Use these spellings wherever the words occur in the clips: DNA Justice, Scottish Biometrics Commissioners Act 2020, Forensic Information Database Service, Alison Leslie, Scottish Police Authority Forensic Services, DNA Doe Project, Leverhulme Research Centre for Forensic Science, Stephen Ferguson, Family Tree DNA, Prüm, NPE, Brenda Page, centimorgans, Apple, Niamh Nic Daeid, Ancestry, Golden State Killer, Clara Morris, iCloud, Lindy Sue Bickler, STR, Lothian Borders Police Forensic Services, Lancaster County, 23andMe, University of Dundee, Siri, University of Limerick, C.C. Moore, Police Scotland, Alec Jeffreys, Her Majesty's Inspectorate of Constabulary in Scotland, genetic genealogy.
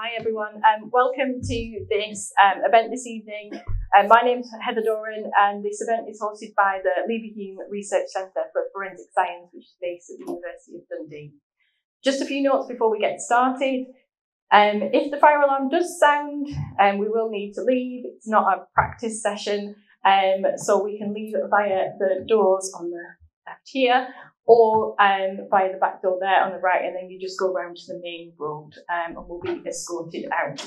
Hi everyone, welcome to this event this evening. My name's Heather Doran and this event is hosted by the Leverhulme Research Centre for Forensic Science, which is based at the University of Dundee. Just a few notes before we get started. If the fire alarm does sound, we will need to leave. It's not a practice session, so we can leave via the doors on the left here, or by the back door there on the right, and then you just go round to the main road and we'll be escorted out.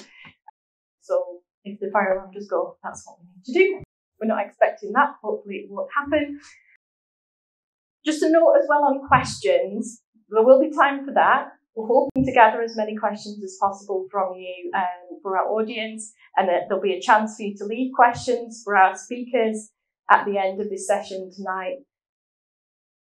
So if the fire alarm does go, that's what we need to do. We're not expecting that, hopefully it won't happen. Just a note as well on questions, there will be time for that. We're hoping to gather as many questions as possible from you for our audience, and there'll be a chance for you to leave questions for our speakers at the end of this session tonight.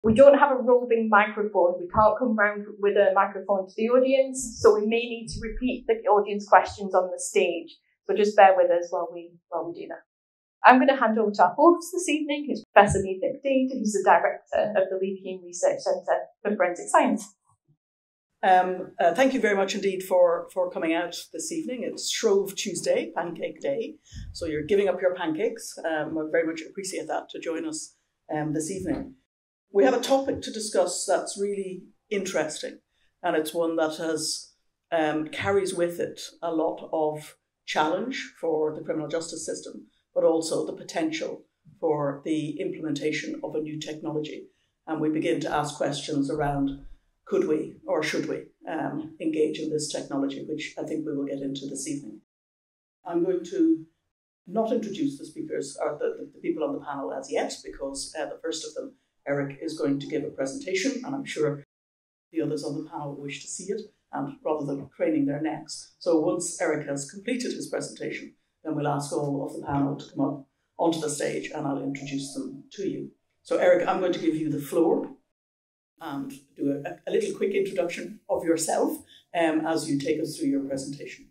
We don't have a roving microphone, we can't come round with a microphone to the audience, so we may need to repeat the audience questions on the stage, so just bear with us while we do that. I'm going to hand over to our host this evening, who's Professor Niamh Nic Daeid, who's the Director of the Leverhulme Research Centre for Forensic Science. Thank you very much indeed for coming out this evening. It's Shrove Tuesday, Pancake Day, so you're giving up your pancakes. I very much appreciate that, to join us this evening. We have a topic to discuss that's really interesting, and it's one that has carries with it a lot of challenge for the criminal justice system, but also the potential for the implementation of a new technology. And we begin to ask questions around, could we or should we engage in this technology, which I think we will get into this evening. I'm going to not introduce the speakers or the people on the panel as yet, because the first of them, Eric, is going to give a presentation, and I'm sure the others on the panel wish to see it, and rather than craning their necks. So once Eric has completed his presentation, then we'll ask all of the panel to come up onto the stage and I'll introduce them to you. So Eric, I'm going to give you the floor and do a little quick introduction of yourself as you take us through your presentation.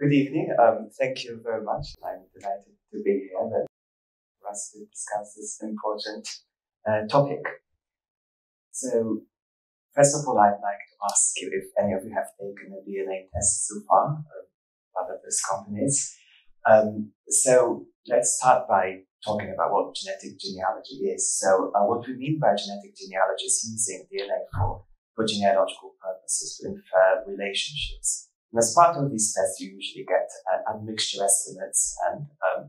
Good evening. Thank you very much. I'm delighted to be here and for us to discuss this important topic. So, first of all, I'd like to ask you if any of you have taken a DNA test so far, one of those companies. So, let's start by talking about what genetic genealogy is. So, what we mean by genetic genealogy is using DNA for genealogical purposes to infer relationships. And as part of these tests, you usually get admixture estimates and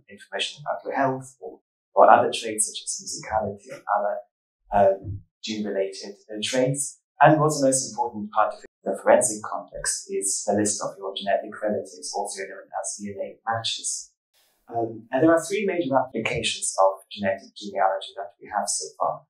information about your health or other traits such as musicality and other gene-related traits. And what's the most important part of the forensic context is the list of your genetic relatives, also known as DNA matches. And there are three major applications of genetic genealogy that we have so far.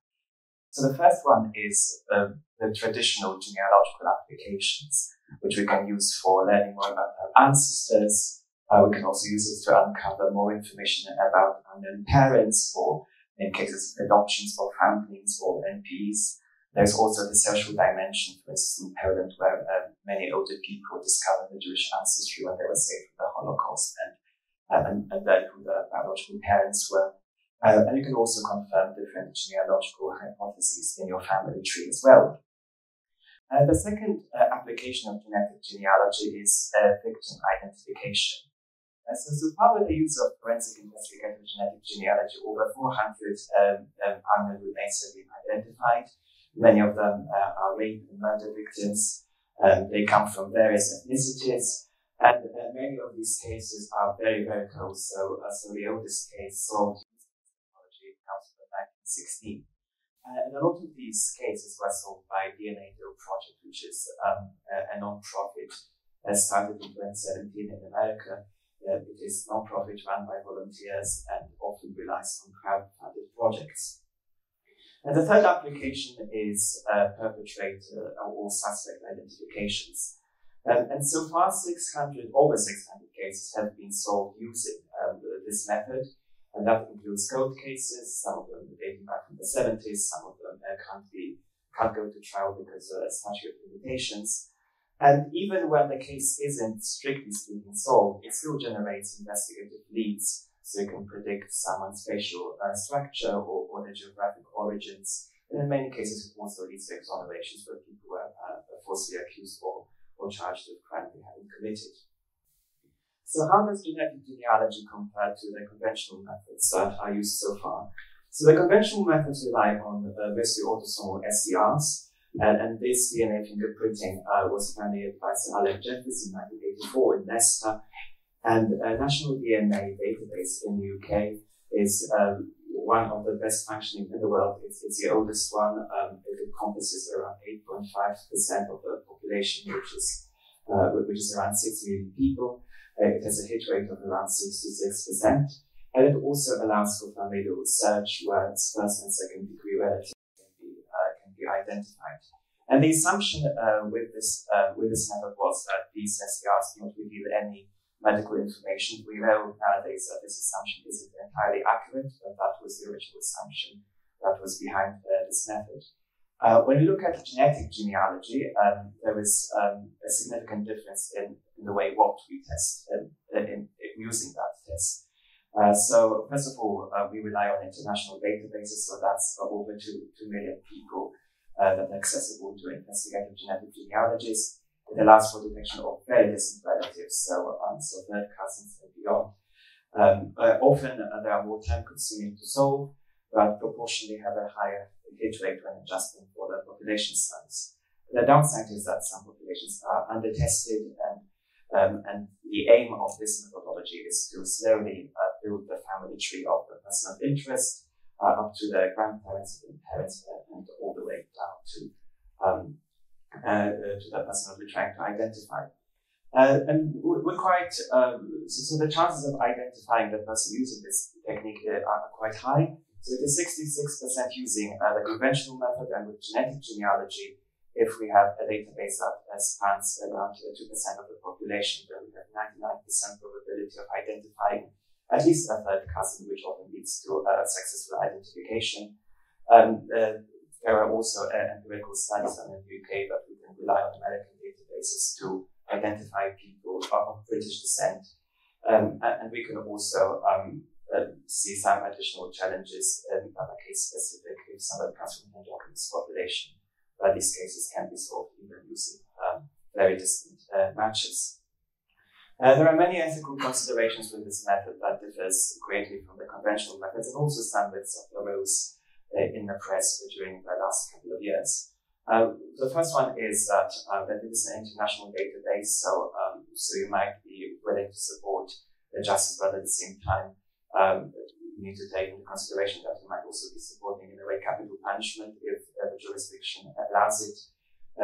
So the first one is the traditional genealogical applications, which we can use for learning more about our ancestors. We can also use it to uncover more information about unknown parents, or in cases of adoptions or families or NPs. There's also the social dimension, for instance, in Poland, where many older people discovered the Jewish ancestry when they were saved from the Holocaust and learned who their biological parents were. And you can also confirm different genealogical hypotheses in your family tree as well. The second application of genetic genealogy is victim identification. So far, with the use of forensic investigative genetic genealogy, over 400 unknown remains have been identified. Many of them are rape and murder victims. They come from various ethnicities, and many of these cases are very, very close. So the oldest case solved in technology comes from 1916. And a lot of these cases were solved by DNA Doe Project, which is a non-profit started in 2017 in America. It is non-profit run by volunteers and often relies on crowd-funded projects. And the third application is perpetrator or suspect identifications. And so far, over 600 cases have been solved using this method. And that includes cold cases, some of them dating back from the 70s, some of them can't go to trial because of statute of limitations. And even when the case isn't, strictly speaking, solved, it still generates investigative leads so they can predict someone's facial structure or their geographic origins. And in many cases, it also leads to exonerations where people were falsely accused or charged with crime they hadn't committed. So how does genetic genealogy compare to the conventional methods that are used so far? So the conventional methods rely on basically autosomal SCRs, and this DNA fingerprinting was pioneered by Sir Alec Jeffreys in 1984 in Leicester, and a national DNA database in the UK is one of the best functioning in the world. It's the oldest one. It encompasses around 8.5% of the population, which is around 6 million people. It has a hit rate of around 66%, and it also allows for familial search where first and second degree relatives can be identified. And the assumption with this method was that these SCRs do not reveal any medical information. We know nowadays that this assumption isn't entirely accurate, but that was the original assumption that was behind this method. When we look at genetic genealogy, there is a significant difference in the way what we test in using that test. So first of all, we rely on international databases, so that's over 2 million people that are accessible to investigative genetic genealogies. It allows for detection of very distant relatives, so aunts or third cousins and beyond. Often they are more time-consuming to solve, but proportionally have a higher hit rate when adjusting for the population size. The downside is that some populations are undertested, and the aim of this methodology is to slowly build the family tree of the person of interest up to the grandparents and parents, and all the way down to the person that we're trying to identify. And we're quite so the chances of identifying the person using this technique are quite high. So it is 66% using the conventional method, and with genetic genealogy, if we have a database that spans around 2% of the population, then we have 99% probability of identifying at least a third cousin, which often leads to successful identification. There are also empirical studies done in the UK that we can rely on American databases to identify people of British descent. And we can also see some additional challenges that are case specific if somebody comes from a homogeneous population, but these cases can be solved even using very distant matches. There are many ethical considerations with this method that differs greatly from the conventional methods, and also some that arose in the press during the last couple of years. The first one is that it is an international database, so you might be willing to support the justice, but at the same time, you need to take into consideration that you might also be supporting, in a way, capital punishment if the jurisdiction allows it.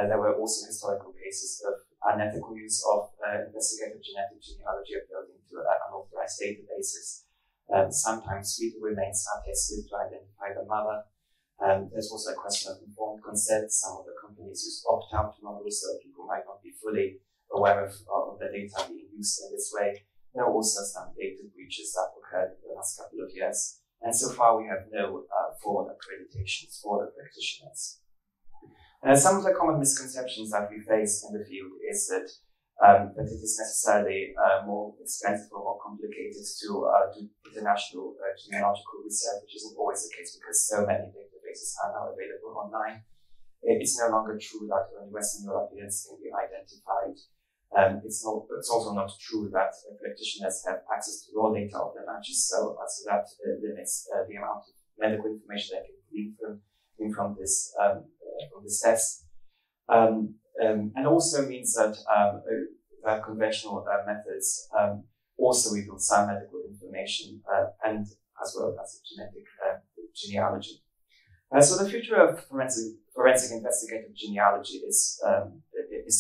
There were also historical cases of unethical use of investigative genetic genealogy uploading to unauthorized databases. Sometimes fetal remains are tested to identify the mother. There's also a question of informed consent. Some of the companies use opt-out models, so people might not be fully aware of the data being used in this way. There are also some data breaches that occurred in the last couple of years, and so far we have no formal accreditations for the practitioners. Some of the common misconceptions that we face in the field is that it is necessarily more expensive or more complicated to do international genealogical research, which isn't always the case because so many databases are now available online. It's no longer true that only Western Europeans can be identified. It's also not true that practitioners have access to raw data of their matches, so that limits the amount of medical information they can glean from this test. And also means that conventional methods also reveal some medical information and as well as genetic genealogy. So the future of forensic investigative genealogy is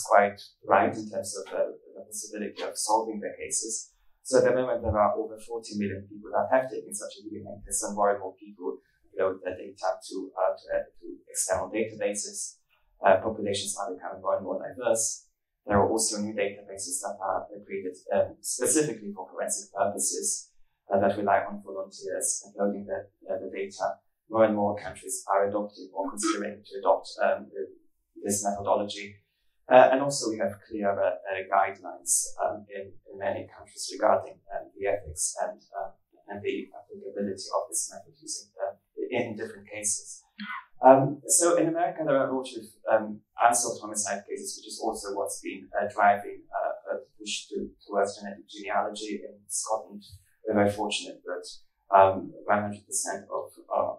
quite bright in terms of the possibility of solving the cases. So at the moment, there are over 40 million people that have taken such a DNA test, and more and more people upload their data to external databases. Populations are becoming more and more diverse. There are also new databases that are created specifically for forensic purposes that rely on volunteers uploading the data. More and more countries are adopting or considering to adopt this methodology. And also we have clearer guidelines in many countries regarding the ethics and and the applicability of this method using in different cases. So in America, there are a lot of unsolved homicide cases, which is also what's been driving a push towards genetic genealogy. In Scotland, we're very fortunate that 100%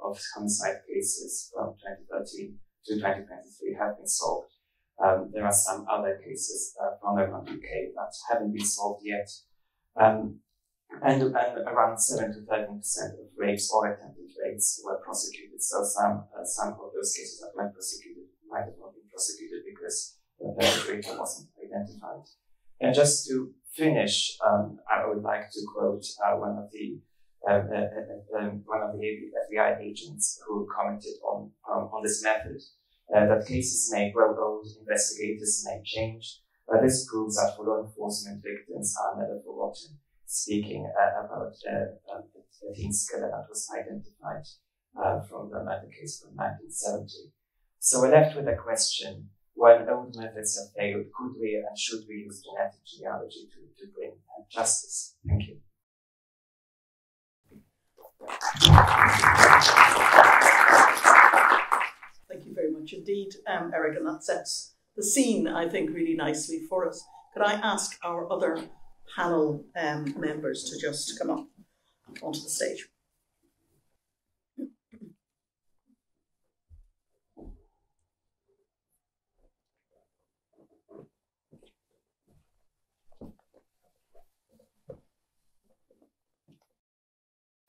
of homicide cases from 2013 to 2023 have been solved. There are some other cases from around the UK that haven't been solved yet. And around 7 to 13% of rapes or attempted rapes were prosecuted. So some of those cases that were prosecuted might have not been prosecuted because the perpetrator wasn't identified. And just to finish, I would like to quote one of the FBI agents who commented on this method, that cases may grow old, investigators may change, but this proves that for law enforcement, victims are never forgotten. Speaking about a teen killer that was identified from the murder case from 1970. So we're left with a question: when old methods have failed, could we and should we use genetic genealogy to bring justice? Thank you. Thank you very much indeed, Eric, and that sets the scene, I think, really nicely for us. Could I ask our other panel members to just come up onto the stage?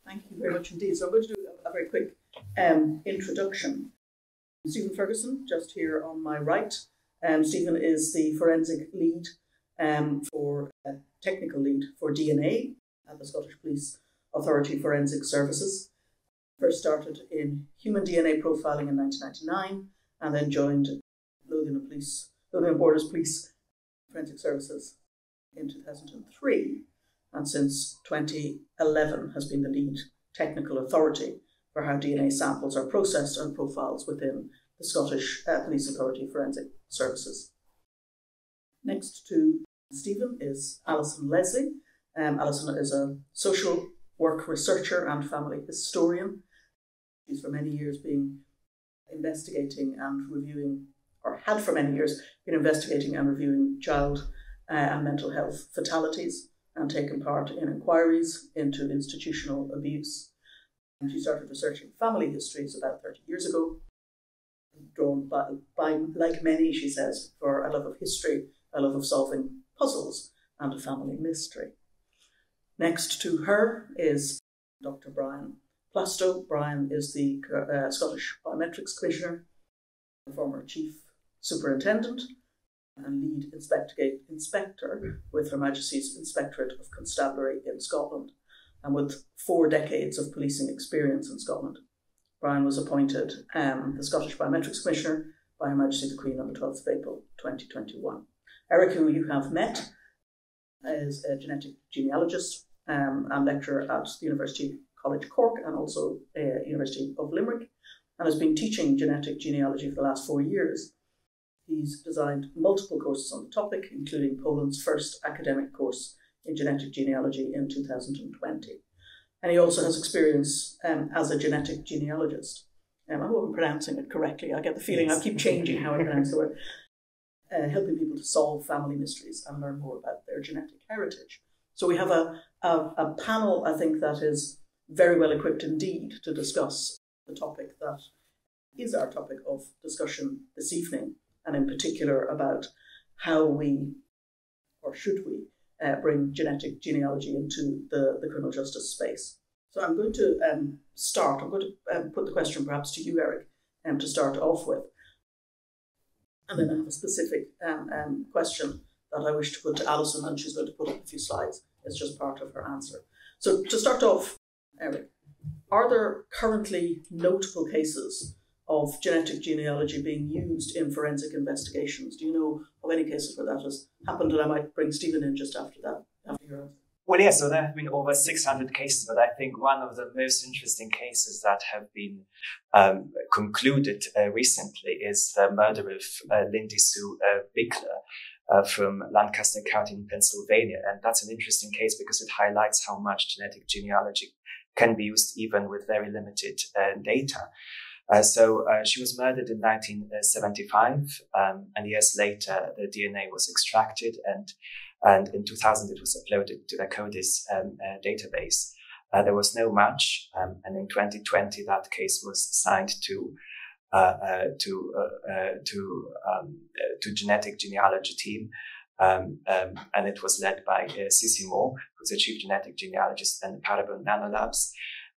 Thank you very much indeed. So I'm going to do a very quick introduction. Stephen Ferguson, just here on my right. Stephen is the forensic lead technical lead for DNA at the Scottish Police Authority Forensic Services. First started in human DNA profiling in 1999 and then joined Lothian Borders Police Forensic Services in 2003, and since 2011 has been the lead technical authority for how DNA samples are processed and profiles within the Scottish Police Authority Forensic Services. Next to Stephen is Alison Leslie. Alison is a social work researcher and family historian. She's for many years been investigating and reviewing, or had for many years been investigating and reviewing child and mental health fatalities, and taken part in inquiries into institutional abuse. And she started researching family histories about 30 years ago. Drawn by, like many, she says, for a love of history, a love of solving puzzles and a family mystery. Next to her is Dr. Brian Plastow. Brian is the Scottish Biometrics Commissioner, the former Chief Superintendent and lead inspector with Her Majesty's Inspectorate of Constabulary in Scotland. And with 4 decades of policing experience in Scotland, Brian was appointed the Scottish Biometrics Commissioner by Her Majesty the Queen on the 12th of April 2021. Eric, who you have met, is a genetic genealogist and lecturer at the University College Cork and also University of Limerick, and has been teaching genetic genealogy for the last 4 years. He's designed multiple courses on the topic, including Poland's first academic course in genetic genealogy in 2020. And he also has experience as a genetic genealogist. I hope I'm pronouncing it correctly. I get the feeling I keep changing how I pronounce the word. Helping people to solve family mysteries and learn more about their genetic heritage. So we have a panel, I think, that is very well equipped indeed to discuss the topic that is our topic of discussion this evening, and in particular about how we, or should we, bring genetic genealogy into the criminal justice space. So I'm going to put the question perhaps to you, Eric, to start off with. And then I have a specific question that I wish to put to Alison, and she's going to put up a few slides. It's just part of her answer. So to start off, Eric, are there currently notable cases of genetic genealogy being used in forensic investigations? Do you know of any cases where that has happened? And I might bring Stephen in just after that, after your answer. Well, yeah, so there have been over 600 cases, but I think one of the most interesting cases that have been concluded recently is the murder of Lindy Sue Bickler, from Lancaster County in Pennsylvania. And that's an interesting case because it highlights how much genetic genealogy can be used even with very limited data. So she was murdered in 1975, and years later, the DNA was extracted, and in 2000, it was uploaded to the CODIS database. There was no match, and in 2020, that case was assigned to genetic genealogy team, and it was led by C.C. Moore, who's the chief genetic genealogist, and Parabon NanoLabs.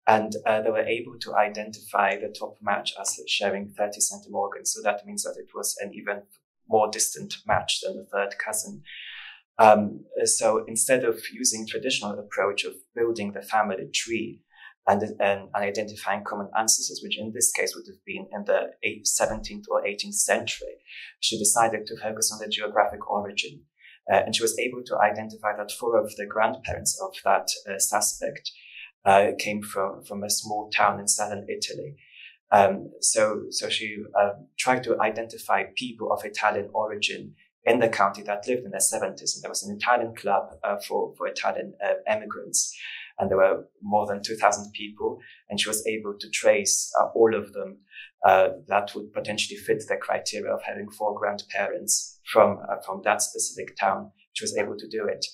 And they were able to identify the top match as sharing 30 centimorgans. So that means that it was an even more distant match than the third cousin. So instead of using traditional approach of building the family tree and identifying common ancestors, which in this case would have been in the 17th or 18th century, she decided to focus on the geographic origin. And she was able to identify that four of the grandparents of that suspect came from a small town in southern Italy. So she tried to identify people of Italian origin in the county that lived in the 70s. And there was an Italian club for Italian immigrants. And there were more than 2,000 people. And she was able to trace all of them that would potentially fit the criteria of having four grandparents from that specific town. She was able to do it.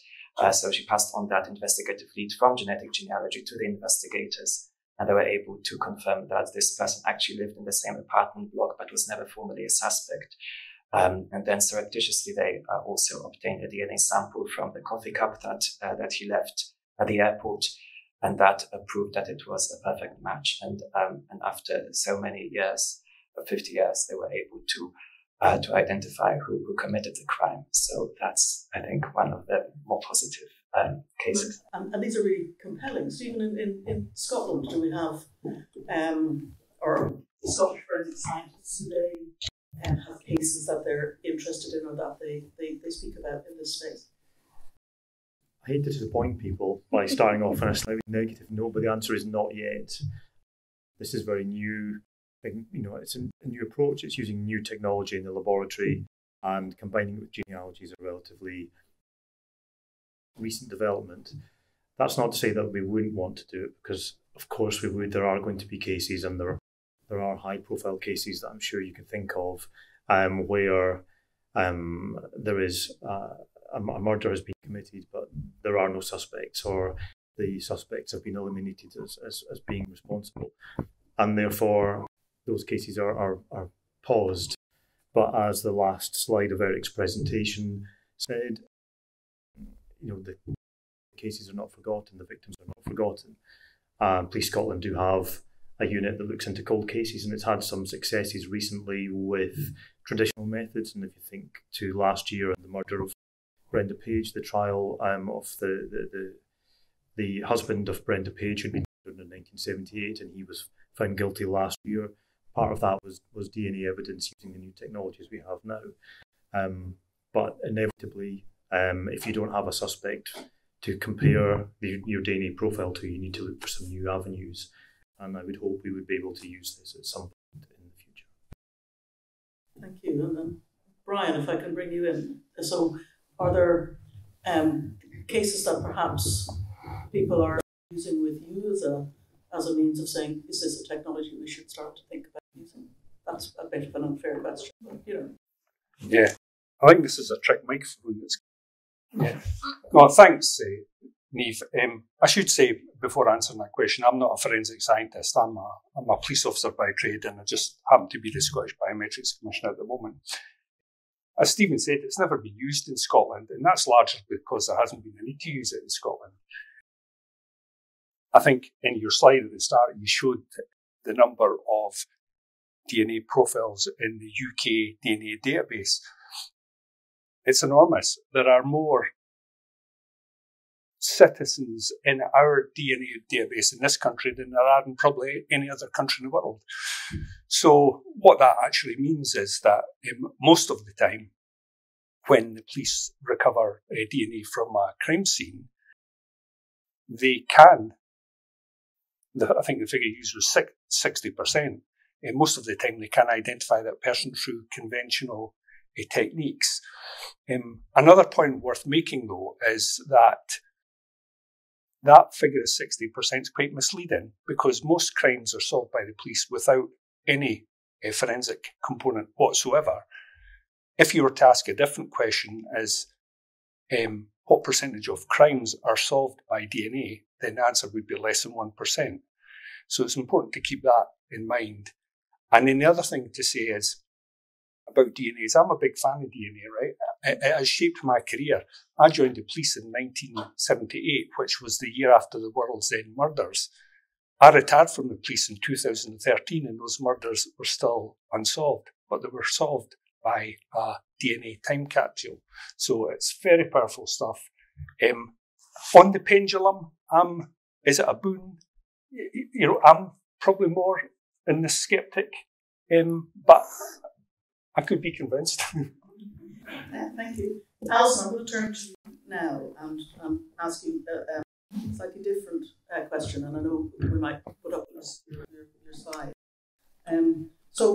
So she passed on that investigative lead from genetic genealogy to the investigators, and they were able to confirm that this person actually lived in the same apartment block but was never formally a suspect. And then surreptitiously, they also obtained a DNA sample from the coffee cup that he left at the airport, and that proved that it was a perfect match. And after so many years, 50 years, they were able to identify who committed the crime. So that's, I think, one of the more positive cases. And these are really compelling. So even in Scotland, do we have or Scottish forensic scientists today have cases that they're interested in or that they speak about in this space? I hate to disappoint people by starting off on a slightly negative note, but the answer is not yet. This is very new. You know, it's a new approach. It's using new technology in the laboratory and combining it with genealogy is a relatively recent development. That's not to say that we wouldn't want to do it, because of course we would. There are going to be cases, and there are high-profile cases that I'm sure you can think of where there is a murder has been committed, but there are no suspects, or the suspects have been eliminated as being responsible, and therefore those cases are paused. But as the last slide of Eric's presentation said, you know, the cases are not forgotten, the victims are not forgotten. Police Scotland do have a unit that looks into cold cases, and it's had some successes recently with traditional methods. And if you think to last year and the murder of Brenda Page, the trial of the husband of Brenda Page who'd been murdered in 1978, and he was found guilty last year. Part of that was DNA evidence using the new technologies we have now. But inevitably, if you don't have a suspect to compare your DNA profile to, you need to look for some new avenues. And I would hope we would be able to use this at some point in the future. Thank you. And then, Brian, if I can bring you in. So are there cases that perhaps people are using with you as a means of saying, is this a technology we should start to think about using? That's a bit of an unfair question, but you know. Yeah, I think this is a trick microphone. Yeah. Well, thanks, Niamh. I should say, before answering that question, I'm not a forensic scientist. I'm a police officer by trade, and I just happen to be the Scottish Biometrics Commissioner at the moment. As Stephen said, it's never been used in Scotland, and that's largely because there hasn't been a need to use it in Scotland. I think in your slide at the start, you showed the number of DNA profiles in the UK DNA database. It's enormous. There are more citizens in our DNA database in this country than there are in probably any other country in the world. So what that actually means is that most of the time when the police recover DNA from a crime scene, they can. I think the figure used was 60%. And most of the time, they can identify that person through conventional techniques. Another point worth making, though, is that that figure of 60% is quite misleading, because most crimes are solved by the police without any forensic component whatsoever. If you were to ask a different question, as what percentage of crimes are solved by DNA, then the answer would be less than 1%. So it's important to keep that in mind. And then the other thing to say is about DNA is I'm a big fan of DNA, right? It has shaped my career. I joined the police in 1978, which was the year after the World's End murders. I retired from the police in 2013, and those murders were still unsolved, but they were solved by a DNA time capsule. So it's very powerful stuff. On the pendulum, is it a boon? You know, I'm probably more in the skeptic, but I could be convinced. Thank you. Alison, I'm going to turn to you now and ask you a slightly different question, and I know we might put up your slide. So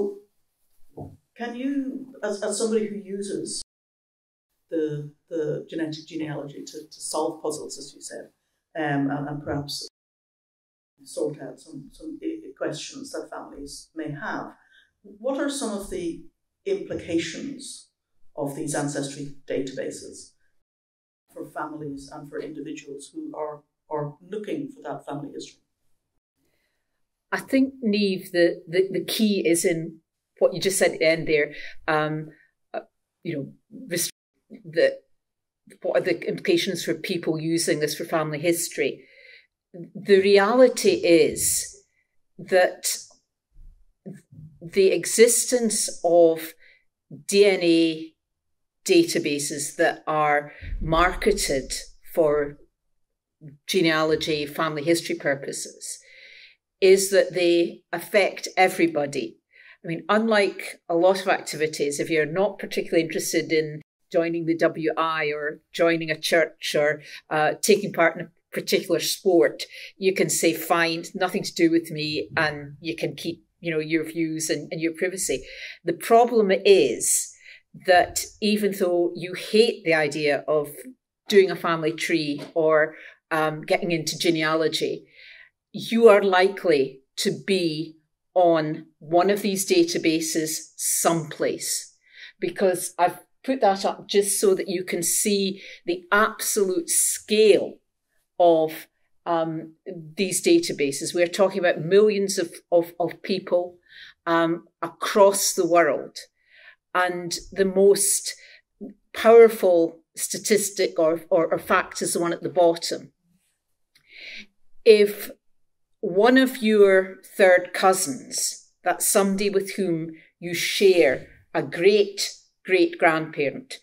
can you, as somebody who uses the genetic genealogy to solve puzzles, as you said, and perhaps sort out some questions that families may have, what are some of the implications of these ancestry databases for families and for individuals who are looking for that family history? I think, Niamh, the key is in what you just said at the end there. You know, what are the implications for people using this for family history? The reality is that the existence of DNA databases that are marketed for genealogy, family history purposes, is that they affect everybody. I mean, unlike a lot of activities, if you're not particularly interested in joining the WI or joining a church or taking part in a particular sport, you can say, fine, nothing to do with me, and you can keep, you know, your views and your privacy. The problem is that even though you hate the idea of doing a family tree or getting into genealogy, you are likely to be on one of these databases someplace, because I've put that up just so that you can see the absolute scale of these databases. We're talking about millions of people across the world. And the most powerful statistic or fact is the one at the bottom. If one of your third cousins, that's somebody with whom you share a great-great-grandparent,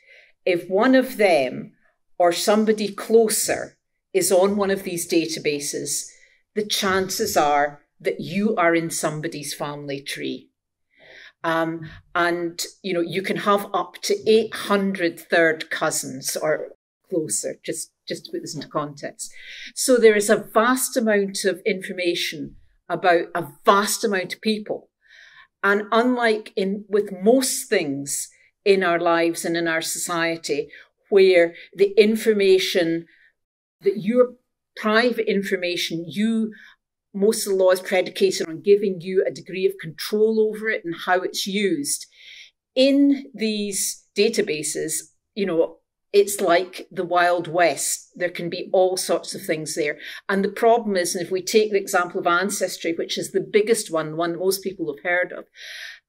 if one of them or somebody closer is on one of these databases, the chances are that you are in somebody's family tree. And, you know, you can have up to 800 third cousins or closer, just to put this into context. So there is a vast amount of information about a vast amount of people. And unlike with most things in our lives and in our society, where the information that your private information, most of the law is predicated on giving you a degree of control over it and how it's used. In these databases, you know, it's like the Wild West. There can be all sorts of things there. And the problem is, and if we take the example of Ancestry, which is the biggest one, the one that most people have heard of,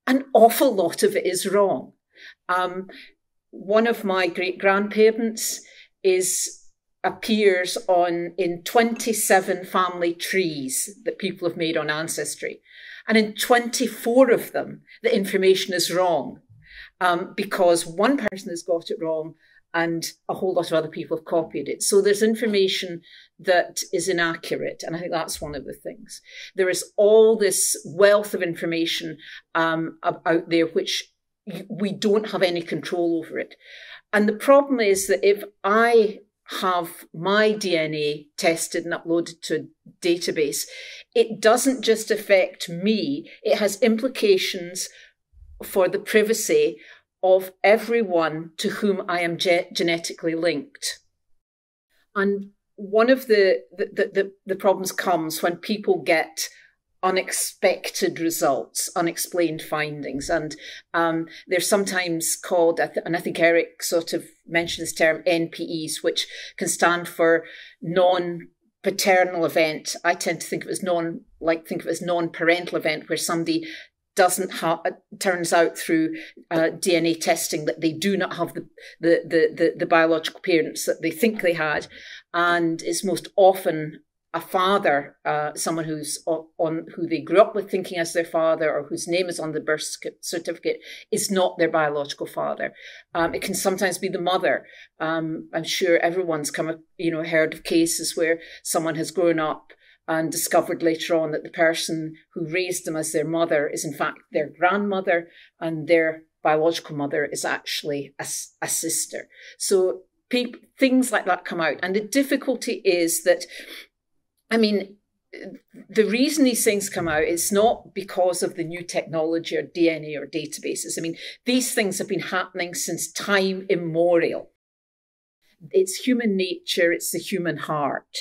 an awful lot of it is wrong. One of my great-grandparents appears in 27 family trees that people have made on Ancestry. And in 24 of them, the information is wrong because one person has got it wrong and a whole lot of other people have copied it. So there's information that is inaccurate, and I think that's one of the things. There is all this wealth of information out there which we don't have any control over it. And the problem is that if I have my DNA tested and uploaded to a database, it doesn't just affect me, it has implications for the privacy of everyone to whom I am genetically linked. And one of the problems comes when people get unexpected results, unexplained findings. And they're sometimes called, and I think Eric sort of mentioned this term, NPEs, which can stand for non-paternal event. I tend to think of it as non-parental event, where somebody turns out through DNA testing that they do not have the biological parents that they think they had. And it's most often a father, someone who they grew up with thinking as their father, or whose name is on the birth certificate, is not their biological father. It can sometimes be the mother. I'm sure everyone's heard of cases where someone has grown up and discovered later on that the person who raised them as their mother is in fact their grandmother, and their biological mother is actually a sister. So things like that come out, and the difficulty is that, I mean, the reason these things come out is not because of the new technology or DNA or databases. I mean, these things have been happening since time immemorial. It's human nature, it's the human heart.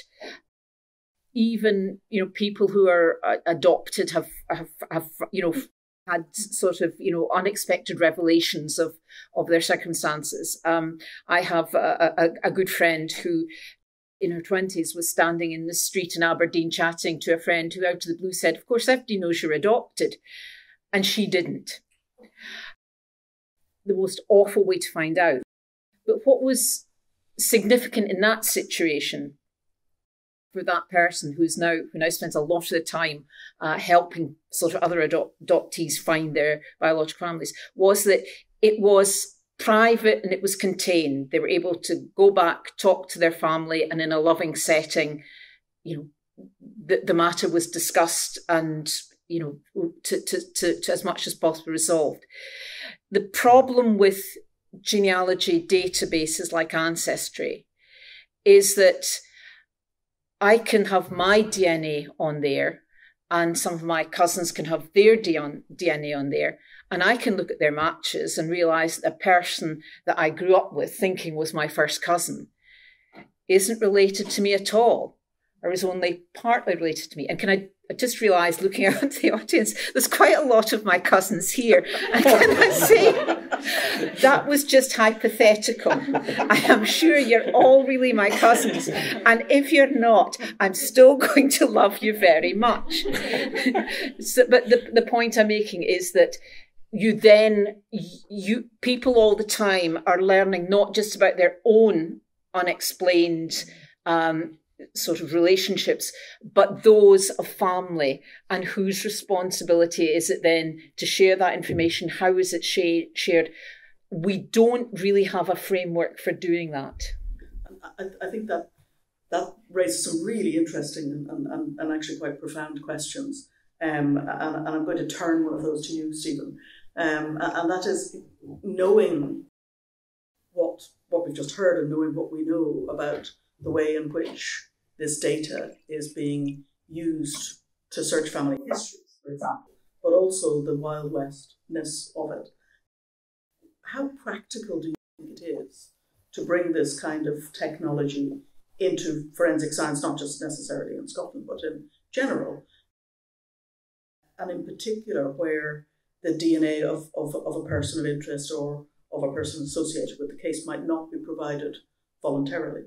Even, people who are adopted have had sort of, unexpected revelations of their circumstances. I have a good friend who, in her 20s, was standing in the street in Aberdeen chatting to a friend who, out of the blue, said, "Of course, everybody knows you're adopted." And she didn't. The most awful way to find out. But what was significant in that situation for that person who now spends a lot of the time helping sort of other adoptees find their biological families, was that it was private and it was contained. They were able to go back, talk to their family, and in a loving setting, the matter was discussed and, to as much as possible resolved. The problem with genealogy databases like Ancestry is that I can have my DNA on there, and some of my cousins can have their DNA on there, and I can look at their matches and realise that a person that I grew up with thinking was my first cousin isn't related to me at all, or is only partly related to me. And I just realised, looking out at the audience, there's quite a lot of my cousins here. And can I say, that was just hypothetical. I am sure you're all really my cousins. And if you're not, I'm still going to love you very much. But the point I'm making is that people all the time are learning not just about their own unexplained sort of relationships, but those of family, and whose responsibility is it then to share that information? How is it shared? We don't really have a framework for doing that. I think that raises some really interesting and actually quite profound questions. And I'm going to turn one of those to you, Stephen. And that is, knowing what we've just heard and knowing what we know about the way in which this data is being used to search family histories, for example, but also the Wild West-ness of it. How practical do you think it is to bring this kind of technology into forensic science, not just necessarily in Scotland, but in general, and in particular where the DNA of a person of interest or of a person associated with the case might not be provided voluntarily?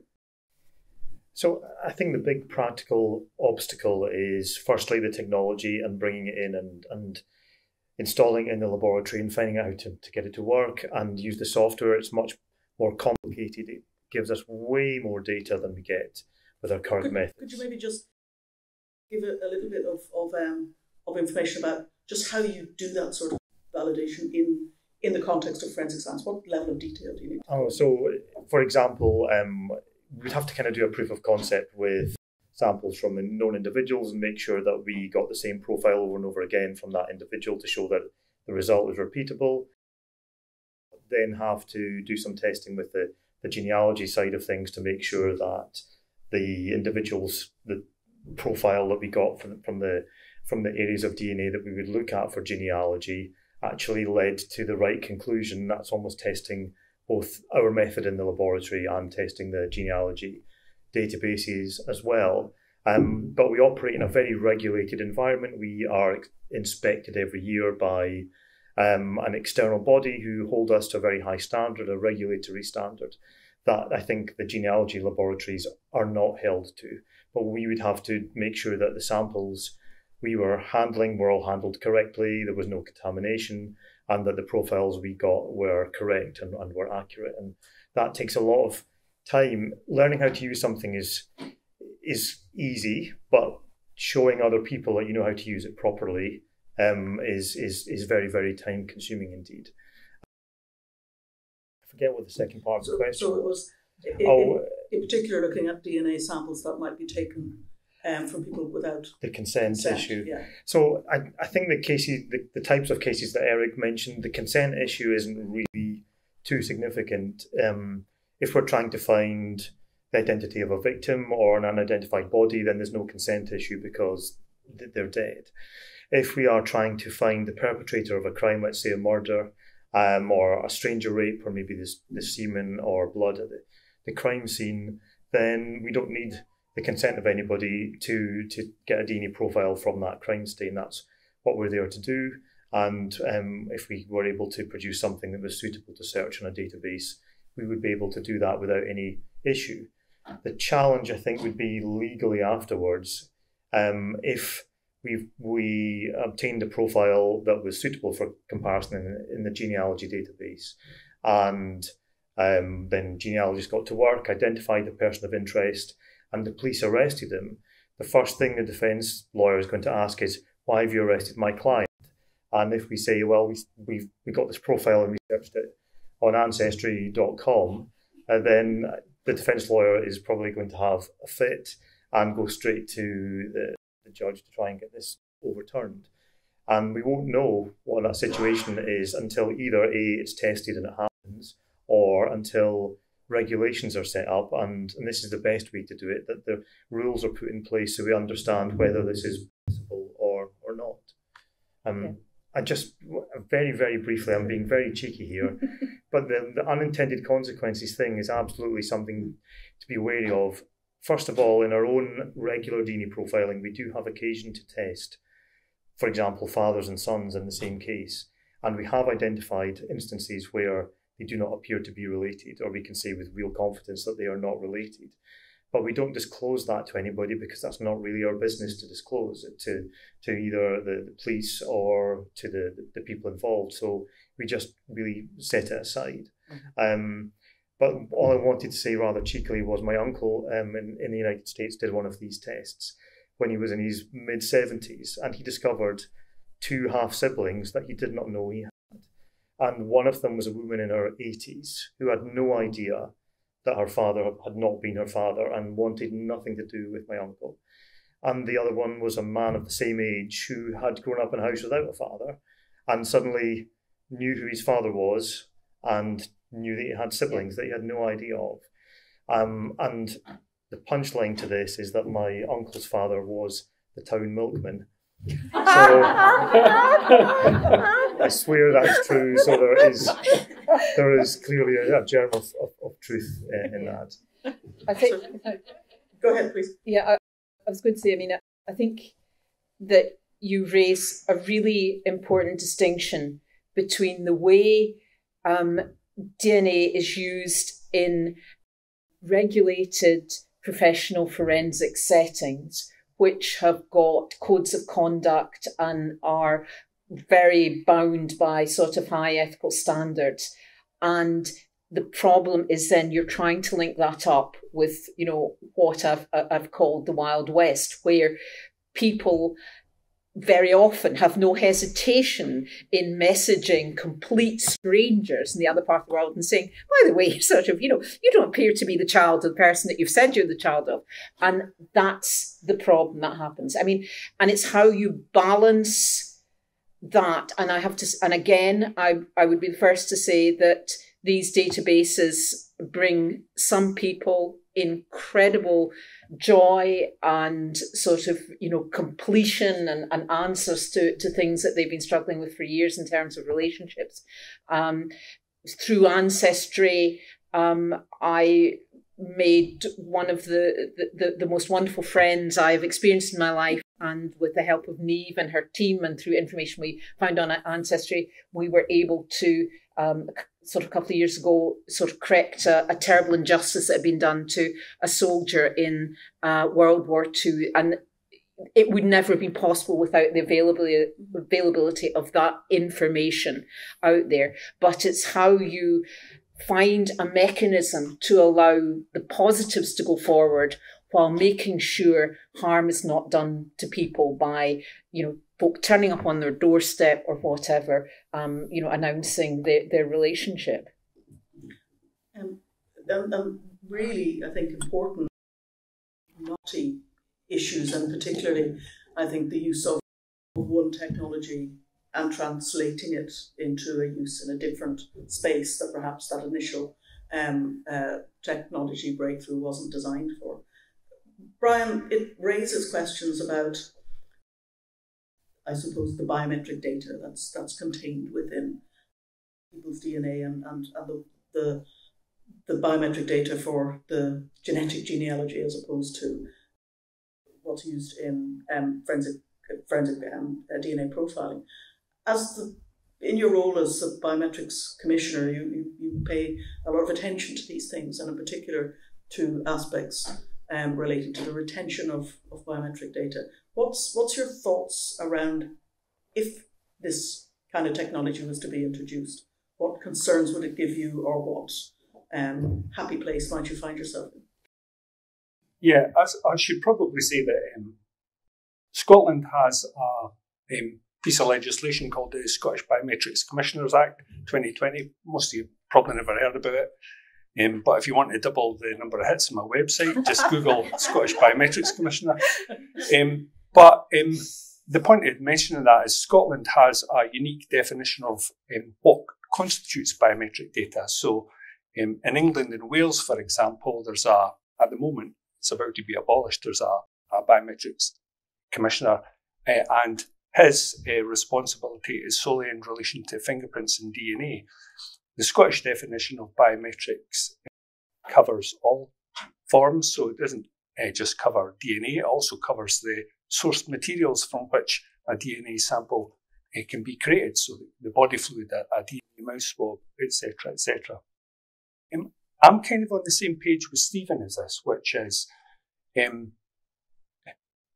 So I think the big practical obstacle is firstly the technology and bringing it in and installing it in the laboratory and finding out how to get it to work and use the software. It's much more complicated. It gives us way more data than we get with our current methods. Could you maybe just give a little bit of information about just how you do that sort of validation in the context of forensic science? What level of detail do you need? So for example, we'd have to kind of do a proof of concept with samples from known individuals and make sure that we got the same profile over and over again from that individual to show that the result is repeatable. Then have to do some testing with the genealogy side of things to make sure that the individual's, the profile that we got from the areas of DNA that we would look at for genealogy actually led to the right conclusion. That's almost testing both our method in the laboratory and testing the genealogy databases as well. But we operate in a very regulated environment. We are inspected every year by an external body who hold us to a very high standard, a regulatory standard, that I think the genealogy laboratories are not held to. But we would have to make sure that the samples we were handling were all handled correctly, there was no contamination, and that the profiles we got were correct and were accurate. And that takes a lot of time. Learning how to use something is easy, but showing other people that you know how to use it properly is very, very time consuming indeed. I forget what the second part of the question was. In particular, looking at DNA samples that might be taken from people without the consent issue. Yeah. So I think the types of cases that Eric mentioned, the consent issue isn't really too significant. If we're trying to find the identity of a victim or an unidentified body, then there's no consent issue because they're dead. If we are trying to find the perpetrator of a crime, let's say a murder, or a stranger rape, or maybe the semen or blood at the crime scene, then we don't need the consent of anybody to get a DNA profile from that crime stain. That's what we're there to do. And if we were able to produce something that was suitable to search in a database, we would be able to do that without any issue. The challenge, I think, would be legally afterwards. If we obtained a profile that was suitable for comparison in the genealogy database, and then genealogists got to work, identified the person of interest, and the police arrested him, the first thing the defence lawyer is going to ask is, why have you arrested my client? And if we say, well, we got this profile and we searched it on Ancestry.com, then the defence lawyer is probably going to have a fit and go straight to the judge to try and get this overturned. And we won't know what that situation is until either A, it's tested and it happens, or until regulations are set up, and this is the best way to do it, that the rules are put in place so we understand whether this is possible or not. I just very, very briefly, I'm being very cheeky here, but the unintended consequences thing is absolutely something to be wary of. First of all, in our own regular DNA profiling, we do have occasion to test, for example, fathers and sons in the same case, and we have identified instances where they do not appear to be related, or we can say with real confidence that they are not related. But we don't disclose that to anybody because that's not really our business to disclose it to either the police or to the people involved. So we just really set it aside. But all I wanted to say rather cheekily was my uncle in the United States did one of these tests when he was in his mid-70s, and he discovered two half-siblings that he did not know he had. And one of them was a woman in her 80s who had no idea that her father had not been her father and wanted nothing to do with my uncle. And the other one was a man of the same age who had grown up in a house without a father and suddenly knew who his father was and knew that he had siblings that he had no idea of. And the punchline to this is that my uncle's father was the town milkman. So I swear that's true. So there is clearly a germ of truth in that. I think. Go ahead, please. Yeah, I was going to say. I mean, I think that you raise a really important distinction between the way DNA is used in regulated professional forensic settings, which have got codes of conduct and are very bound by sort of high ethical standards. And the problem is then you're trying to link that up with, you know, what I've called the Wild West, where people very often have no hesitation in messaging complete strangers in the other part of the world and saying, by the way, sort of, you know, you don't appear to be the child of the person that you've said you're the child of. And that's the problem that happens. I mean, and it's how you balance that. And I have to, and again, I would be the first to say that these databases bring some people incredible joy and sort of, you know, completion and answers to things that they've been struggling with for years in terms of relationships. Through Ancestry, I made one of the most wonderful friends I've experienced in my life. And with the help of Niamh and her team and through information we found on Ancestry, we were able to sort of a couple of years ago sort of correct a terrible injustice that had been done to a soldier in World War II. And it would never have been possible without the availability of that information out there. But it's how you find a mechanism to allow the positives to go forward while making sure harm is not done to people by, you know, folk turning up on their doorstep or whatever, you know, announcing their relationship. And really, I think, important naughty issues, and particularly, I think, the use of one technology and translating it into a use in a different space that perhaps that initial technology breakthrough wasn't designed for. Brian, it raises questions about, I suppose, the biometric data that's contained within people's DNA and the biometric data for the genetic genealogy as opposed to what's used in forensic DNA profiling. As in your role as a biometrics commissioner, you pay a lot of attention to these things, and in particular to aspects relating to the retention of biometric data. What's your thoughts around if this kind of technology was to be introduced? What concerns would it give you, or what happy place might you find yourself in? Yeah, I should probably say that Scotland has a piece of legislation called the Scottish Biometrics Commissioners Act 2020. Most of you probably never heard about it. But if you want to double the number of hits on my website, just Google Scottish Biometrics Commissioner. But the point of mentioning that is Scotland has a unique definition of what constitutes biometric data. So in England and Wales, for example, there's a, at the moment, it's about to be abolished, there's a biometrics commissioner, and his responsibility is solely in relation to fingerprints and DNA. The Scottish definition of biometrics covers all forms, so it doesn't just cover DNA, it also covers the source materials from which a DNA sample can be created, so the body fluid, a DNA mouse swab, etc., etc. I'm kind of on the same page with Stephen as this, which is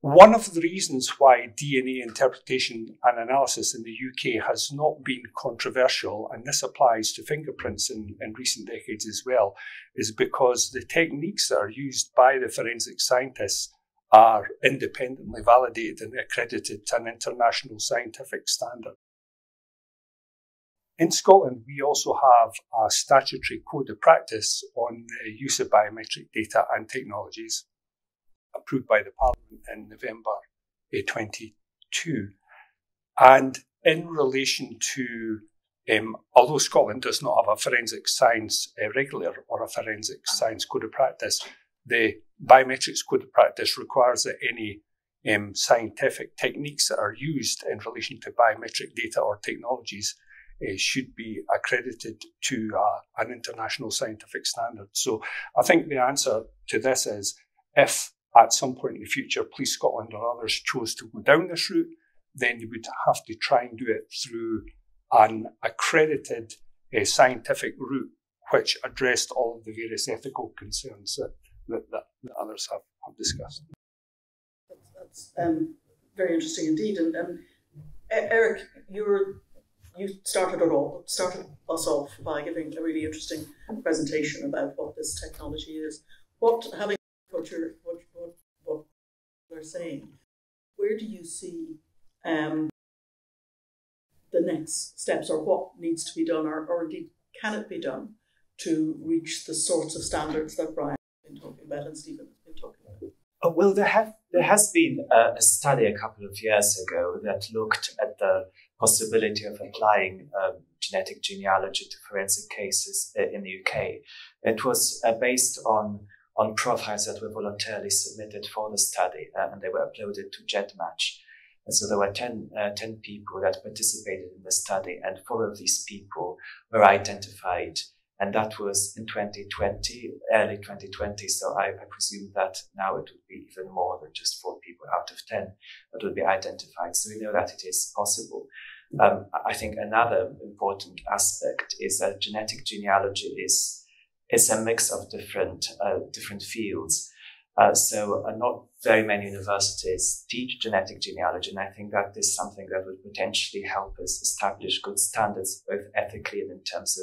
one of the reasons why DNA interpretation and analysis in the UK has not been controversial, and this applies to fingerprints in recent decades as well, is because the techniques that are used by the forensic scientists are independently validated and accredited to an international scientific standard. In Scotland, we also have a statutory code of practice on the use of biometric data and technologies, approved by the Parliament in November 22. And in relation to, although Scotland does not have a forensic science regulator or a forensic science code of practice, the biometrics code of practice requires that any scientific techniques that are used in relation to biometric data or technologies should be accredited to an international scientific standard. So I think the answer to this is, if at some point in the future Police Scotland or others chose to go down this route, then they would have to try and do it through an accredited scientific route, which addressed all of the various ethical concerns that others have discussed. That's very interesting indeed. And Eric, you started us off by giving a really interesting presentation about what this technology is. What we're saying, where do you see the next steps, or what needs to be done, or indeed can it be done to reach the sorts of standards that Brian has been talking about and Stephen has been talking about? Oh, well, there has been a study a couple of years ago that looked at the possibility of applying genetic genealogy to forensic cases in the UK. It was based on on profiles that were voluntarily submitted for the study, and they were uploaded to GEDmatch. And so there were 10 people that participated in the study, and 4 of these people were identified. And that was in 2020, early 2020. So I presume that now it would be even more than just 4 people out of 10 that would be identified. So we know that it is possible. I think another important aspect is that genetic genealogy is a mix of different fields. So not very many universities teach genetic genealogy, and I think that is something that would potentially help us establish good standards, both ethically and in terms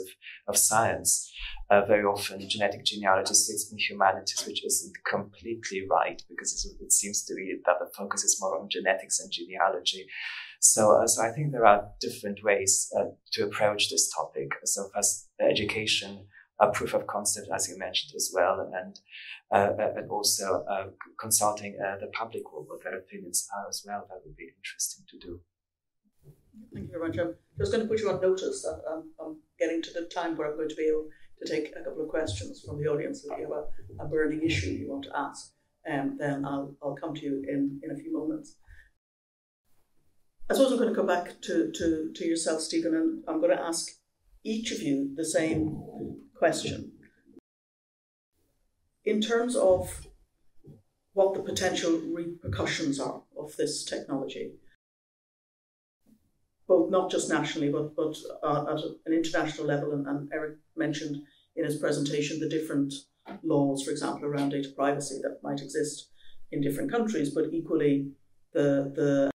of science. Very often genetic genealogy sits in humanities, which isn't completely right, because it seems to be that the focus is more on genetics and genealogy. So I think there are different ways to approach this topic. So first, education, a proof of concept, as you mentioned as well, and also consulting the public what their opinions are as well. That would be interesting to do. Thank you very much. I'm just going to put you on notice that I'm getting to the time where I'm going to be able to take a couple of questions from the audience. If you have a burning issue you want to ask, then I'll come to you in a few moments. I suppose I'm going to come back to yourself, Stephen, and I'm going to ask each of you the same question. In terms of what the potential repercussions are of this technology, both not just nationally, but at an international level, and Eric mentioned in his presentation the different laws, for example, around data privacy that might exist in different countries, but equally the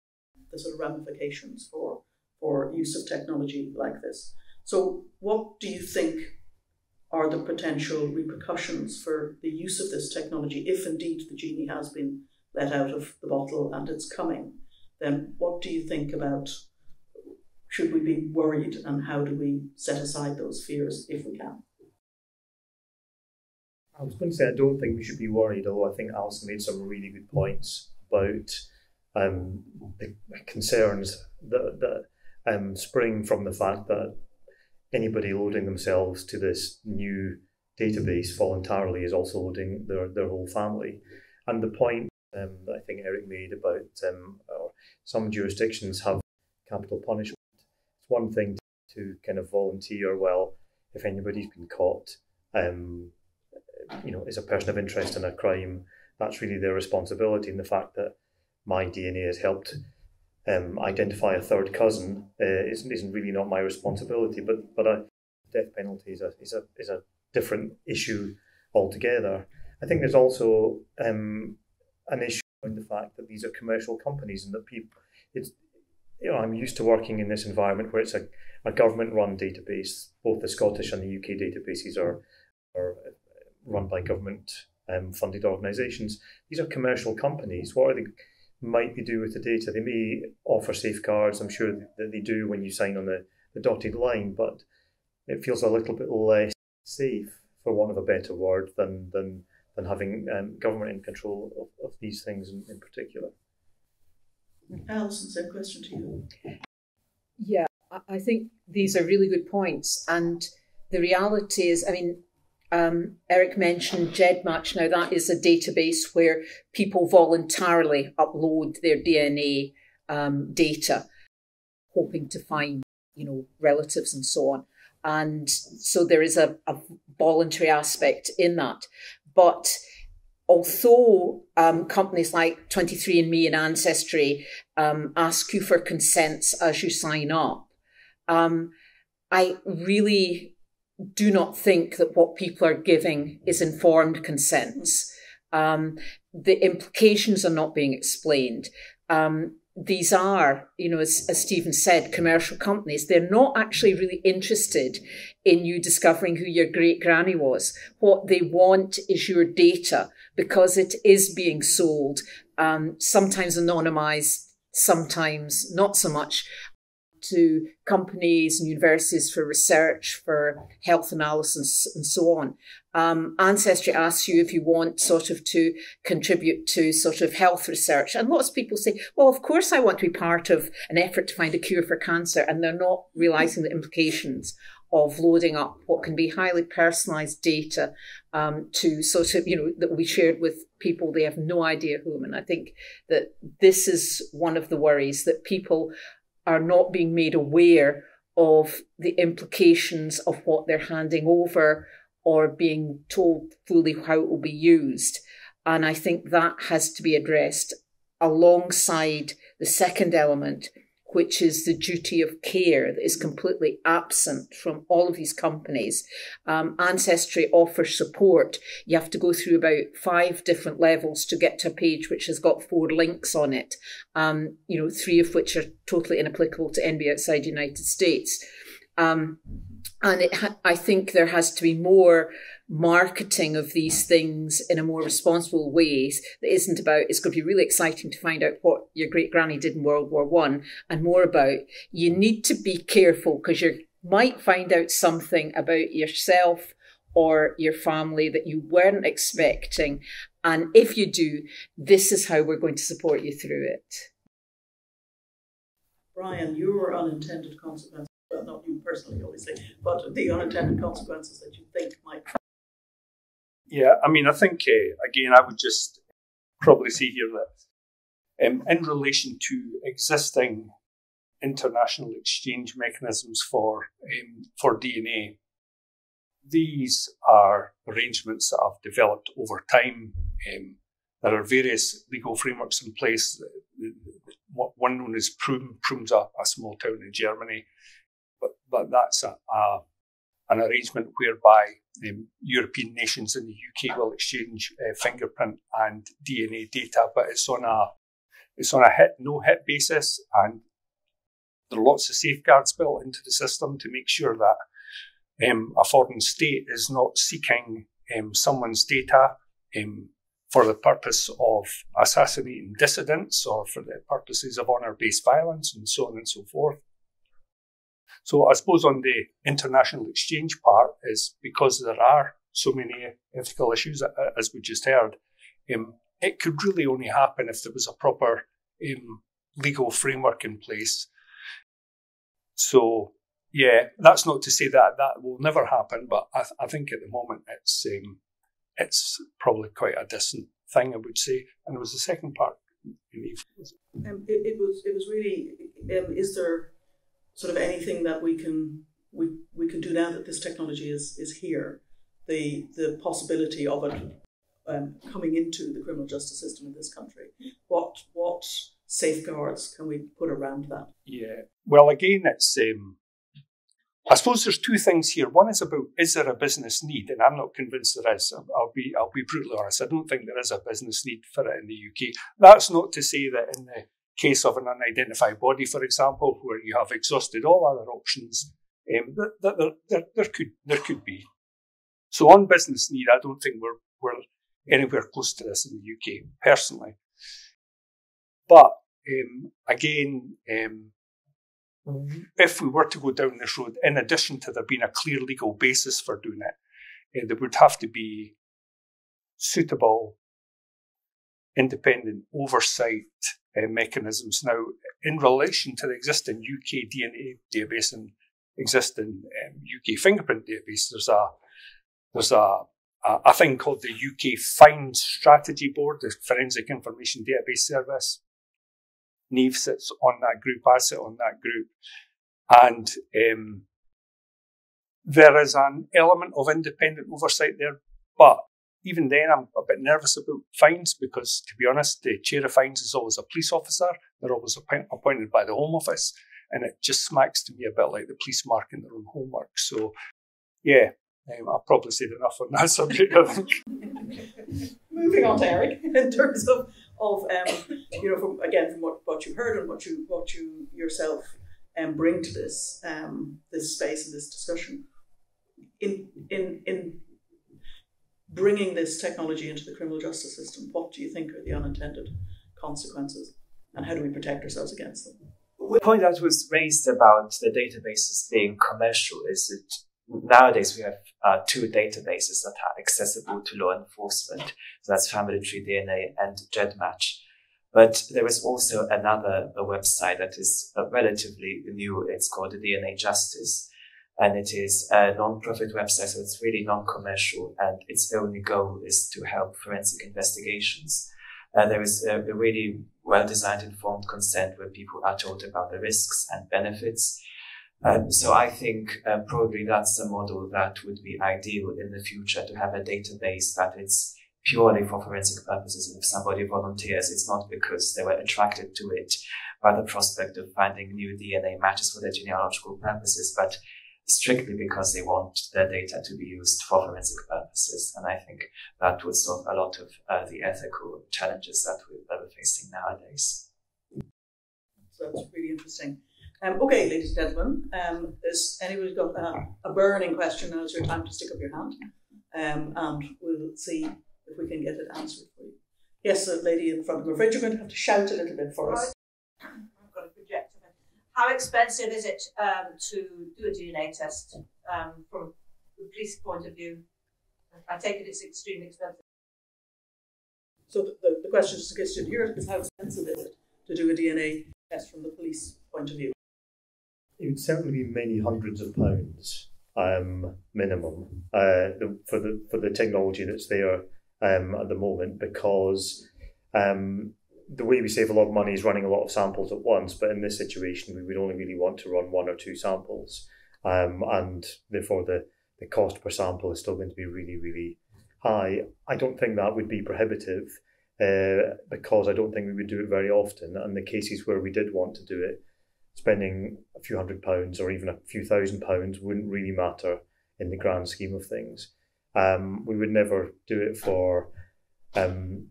sort of ramifications for use of technology like this. So what do you think are the potential repercussions for the use of this technology, if indeed the genie has been let out of the bottle and it's coming? Then what do you think about, should we be worried, and how do we set aside those fears if we can? I was going to say, I don't think we should be worried, although I think Alison made some really good points about the concerns that spring from the fact that anybody loading themselves to this new database voluntarily is also loading their whole family. And the point that I think Eric made about some jurisdictions have capital punishment. It's one thing to kind of volunteer, well, if anybody's been caught, is a person of interest in a crime, that's really their responsibility. And the fact that my DNA has helped identify a third cousin isn't really not my responsibility, but death penalty is a different issue altogether. I think there's also an issue in the fact that these are commercial companies, and that people, I'm used to working in this environment where it's a government-run database. Both the Scottish and the UK databases are run by government-funded organisations. These are commercial companies. What are they? Might they do with the data? They may offer safeguards, I'm sure that they do when you sign on the dotted line, but it feels a little bit less safe, for want of a better word, than having government in control of these things in particular. Alison, same question to you. Yeah, I think these are really good points. And the reality is, I mean, Eric mentioned GEDmatch. Now, that is a database where people voluntarily upload their DNA data, hoping to find, relatives and so on. And so there is a voluntary aspect in that. But although companies like 23andMe and Ancestry ask you for consents as you sign up, I really do not think that what people are giving is informed consents. The implications are not being explained. These are, as Stephen said, commercial companies. They're not actually really interested in you discovering who your great granny was. What they want is your data, because it is being sold, sometimes anonymized, sometimes not so much, to companies and universities for research, for health analysis and so on. Ancestry asks you if you want sort of to contribute to sort of health research. And lots of people say, well, of course I want to be part of an effort to find a cure for cancer. And they're not realizing the implications of loading up what can be highly personalised data to sort of, that we shared with people. They have no idea whom. And I think that this is one of the worries, that people are not being made aware of the implications of what they're handing over or being told fully how it will be used. And I think that has to be addressed alongside the second element, which is the duty of care that is completely absent from all of these companies. Ancestry offers support. You have to go through about 5 different levels to get to a page which has got 4 links on it, 3 of which are totally inapplicable to anybody outside the United States. I think there has to be more marketing of these things in a more responsible way that isn't about, it's going to be really exciting to find out what your great granny did in World War I, and more about, you need to be careful because you might find out something about yourself or your family that you weren't expecting. And if you do, this is how we're going to support you through it. Brian, your unintended consequences. Well, not you personally, obviously, but the unintended consequences that you think might. Yeah, I mean, I think, again, I would just probably say here that in relation to existing international exchange mechanisms for DNA, these are arrangements that have developed over time. There are various legal frameworks in place. One known as Prüm. Prüm's a small town in Germany. But that's an arrangement whereby European nations and the UK will exchange fingerprint and DNA data, but it's on a no-hit basis, and there are lots of safeguards built into the system to make sure that a foreign state is not seeking someone's data for the purpose of assassinating dissidents or for the purposes of honour-based violence and so on and so forth. So I suppose on the international exchange part is because there are so many ethical issues, as we just heard, it could really only happen if there was a proper legal framework in place. So, yeah, that's not to say that that will never happen, but I think at the moment it's probably quite a distant thing, I would say. And there was the second part. It was really, is there sort of anything that we can do now that this technology is here, the possibility of it coming into the criminal justice system in this country? What safeguards can we put around that? Yeah, well, again, it's I suppose there's 2 things here. One is about, is there a business need? And I'm not convinced there is. I'll be brutally honest. I don't think there is a business need for it in the UK. That's not to say that in the case of an unidentified body, for example, where you have exhausted all other options, there could be. So on business need, I don't think we're anywhere close to this in the UK, personally. But again, if we were to go down this road, in addition to there being a clear legal basis for doing it, there would have to be suitable independent oversight mechanisms. Now, in relation to the existing UK DNA database and existing UK fingerprint database, there's a thing called the UK Find Strategy Board, the Forensic Information Database Service. Niamh sits on that group, I sit on that group, and there is an element of independent oversight there, but even then, I'm a bit nervous about fines because, to be honest, the chair of fines is always a police officer. They're always appointed by the Home Office. And it just smacks to me a bit like the police marking their own homework. So, yeah, I've probably said enough on that subject, I think. Moving on to Eric, in terms of, from what you heard and what you yourself bring to this this space and this discussion, in bringing this technology into the criminal justice system, what do you think are the unintended consequences and how do we protect ourselves against them? The point that was raised about the databases being commercial is that nowadays we have 2 databases that are accessible to law enforcement. So that's Family Tree DNA and GEDmatch. But there is also another website that is relatively new. It's called DNA Justice. and it is a non-profit website, so it's really non-commercial, and its only goal is to help forensic investigations. There is a really well-designed informed consent where people are told about the risks and benefits. So I think probably that's the model that would be ideal in the future, to have a database that it's purely for forensic purposes. And if somebody volunteers, it's not because they were attracted to it by the prospect of finding new DNA matches for their genealogical purposes, but strictly because they want their data to be used for forensic purposes. And I think that would solve a lot of the ethical challenges that we're facing nowadays. So that's really interesting. Okay, ladies and gentlemen, has anyone got a burning question? Now's your time to stick up your hand, and we'll see if we can get it answered for you. Yes, the lady in front of the fridge, you're going to have to shout a little bit for us. I've got a projector. How expensive is it to do a DNA test from the police point of view? I take it it's extremely expensive. So the question is, just to hear, is how expensive is it to do a DNA test from the police point of view? It would certainly be many hundreds of pounds minimum for the technology that's there at the moment, because the way we save a lot of money is running a lot of samples at once, but in this situation we would only really want to run one or two samples, and therefore the cost per sample is still going to be really, really high. I don't think that would be prohibitive, because I don't think we would do it very often, and the cases where we did want to do it, spending a few £100s or even a few £1,000s wouldn't really matter in the grand scheme of things. We would never do it for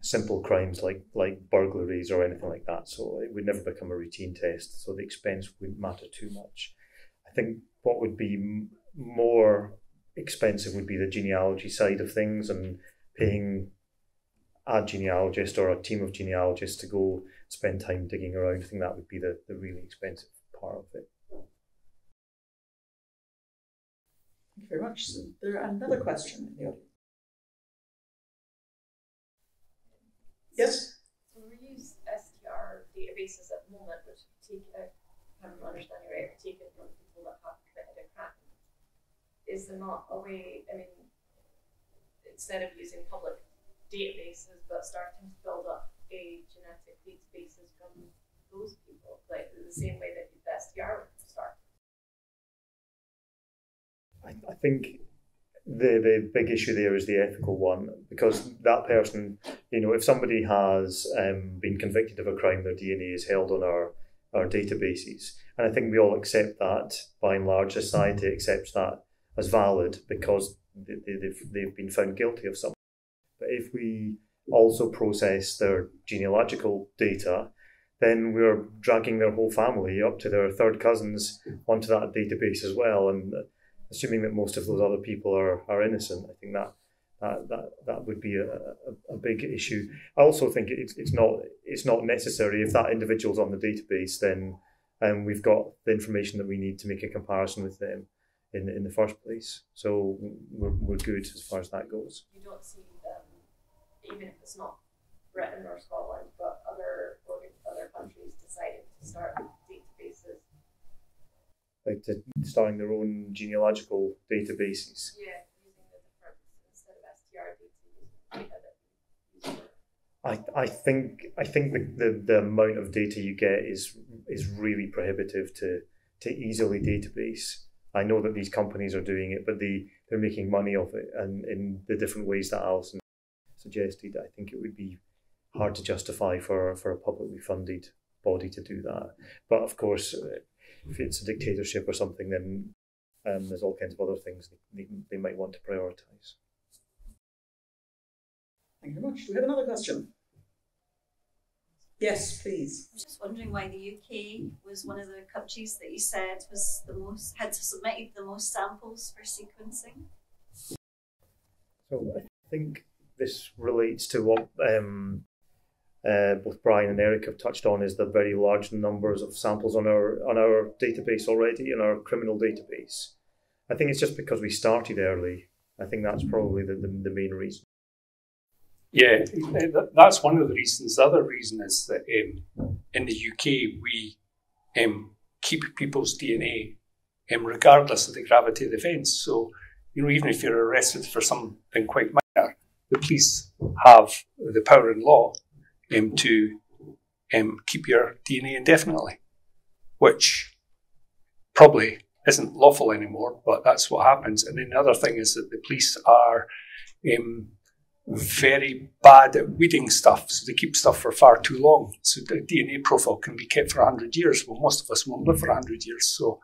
simple crimes like burglaries or anything like that, so it would never become a routine test, so the expense wouldn't matter too much. I think what would be more expensive would be the genealogy side of things, and paying a genealogist or a team of genealogists to go spend time digging around. I think that would be the really expensive part of it. Thank you very much. So there another question in the audience. Yes? So we use STR databases at the moment, which take out, I don't understand your right, take it from people that have committed a crime. Is there not a way, I mean, instead of using public databases, but starting to build up a genetic databases from those people, like the same way that the STR would start? I think the big issue there is the ethical one, because that person, you know, if somebody has been convicted of a crime, their DNA is held on our databases, and I think we all accept that. By and large, society accepts that as valid because they've been found guilty of something. But if we also process their genealogical data, then we're dragging their whole family up to their third cousins onto that database as well. And assuming that most of those other people are innocent, I think that would be a big issue. I also think it's not necessary. If that individual's on the database, then we've got the information that we need to make a comparison with them in the first place. So we're good as far as that goes. You don't see them, even if it's not Britain or Scotland, but other countries decided to start databases. Like starting their own genealogical databases? Yeah, using the different, instead of STR data that I think the amount of data you get is really prohibitive to easily database. I know that these companies are doing it, but they're making money off it, and in the different ways that Alison suggested. I think it would be hard to justify for a publicly funded body to do that. But of course, if it's a dictatorship or something, then there's all kinds of other things they might want to prioritise. Thank you very much. Do we have another question? Yes, please. I was just wondering why the UK was one of the countries that you said was the most, had submitted the most samples for sequencing. So I think this relates to what both Brian and Eric have touched on, is the very large numbers of samples on our database already, in our criminal database. I think it's just because we started early. I think that's probably the main reason. Yeah, that's one of the reasons. The other reason is that in the UK we keep people's DNA regardless of the gravity of the offence. So, you know, even if you're arrested for something quite minor, the police have the power in law to keep your DNA indefinitely, which probably isn't lawful anymore, but that's what happens. And then the other thing is that the police are very bad at weeding stuff, so they keep stuff for far too long. So the DNA profile can be kept for 100 years. Well, most of us won't live for 100 years. So